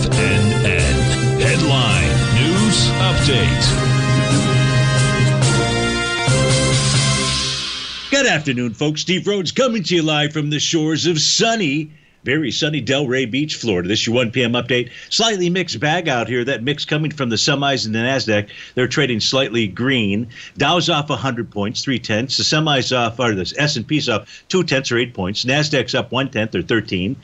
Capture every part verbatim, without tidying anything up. F N N. Headline News Update. Good afternoon, folks. Steve Rhodes coming to you live from the shores of sunny, very sunny Delray Beach, Florida. This is your one p m update. Slightly mixed bag out here. That mix coming from the semis and the Nasdaq. They're trading slightly green. Dow's off one hundred points, three tenths. The semis off, or the S and P's off two tenths or eight points. Nasdaq's up one tenth or thirteen.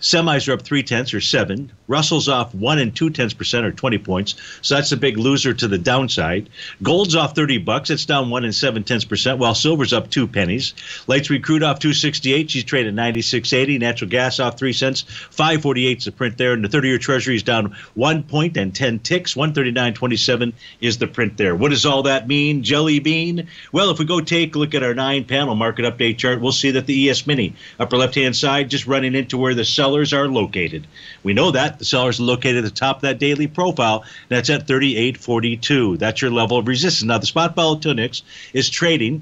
Semis are up three tenths or seven. Russell's off one and two tenths percent or twenty points. So that's a big loser to the downside. Gold's off thirty bucks. It's down one and seven tenths percent, while silver's up two pennies. Lights Sweet Crude off two sixty-eight. She's trading ninety-six eighty. Natural gas off three cents. five forty-eight is the print there. And the thirty-year treasury is down one point and ten ticks. one thirty-nine twenty-seven is the print there. What does all that mean, Jelly Bean? Well, if we go take a look at our nine panel market update chart, we'll see that the E S Mini, upper left-hand side, just running into where the seller are located. We know that the sellers are located at the top of that daily profile. That's at thirty-eight forty-two. That's your level of resistance. Now, the spot Bollatonics is trading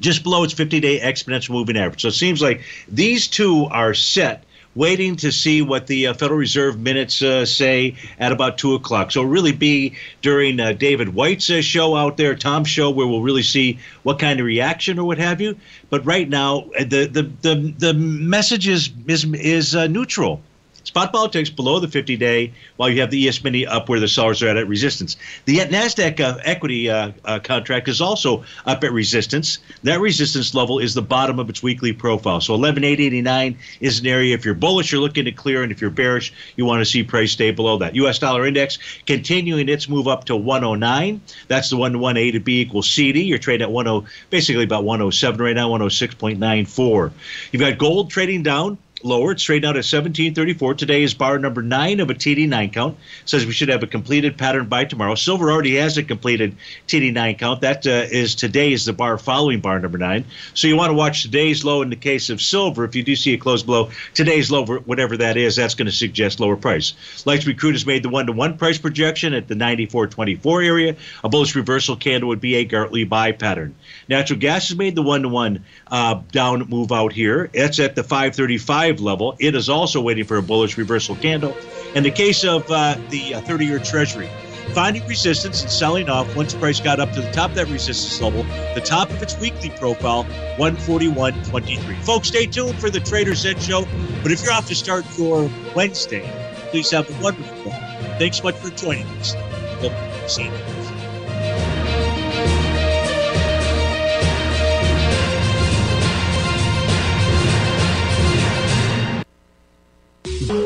just below its fifty-day exponential moving average. So it seems like these two are set, waiting to see what the uh, Federal Reserve minutes uh, say at about two o'clock. So it'll really be during uh, David White's uh, show out there, Tom's show, where we'll really see what kind of reaction or what have you. But right now, the the the, the message is, is, is uh, neutral. Spot Bollatonics below the fifty-day, while you have the E S Mini up where the sellers are at, at resistance. The Nasdaq uh, equity uh, uh, contract is also up at resistance. That resistance level is the bottom of its weekly profile. So eleven eight eighty-nine is an area, if you're bullish, you're looking to clear, and if you're bearish, you want to see price stay below that. U S dollar index continuing its move up to one oh nine. That's the one to one A to B equals C D. You're trading at ten, basically about one oh seven right now, one oh six point nine four. You've got gold trading down. Lower, it's trading out at seventeen thirty-four. Today is bar number nine of a T D nine count. Says we should have a completed pattern by tomorrow. Silver already has a completed T D nine count. That uh, is today is the bar following bar number nine. So you want to watch today's low in the case of silver. If you do see it close below today's low, whatever that is, that's going to suggest lower price. Lights Recruit has made the one to one price projection at the ninety-four twenty-four area. A bullish reversal candle would be a Gartley buy pattern. Natural gas has made the one to one uh, down move out here. It's at the five thirty-five level. It is also waiting for a bullish reversal candle. In the case of uh, the thirty-year treasury, finding resistance and selling off once price got up to the top of that resistance level, the top of its weekly profile, one forty-one twenty-three. Folks, stay tuned for the Trader's Edge show, but if you're off to start your Wednesday, please have a wonderful day. Thanks so much for joining us. We'll see you.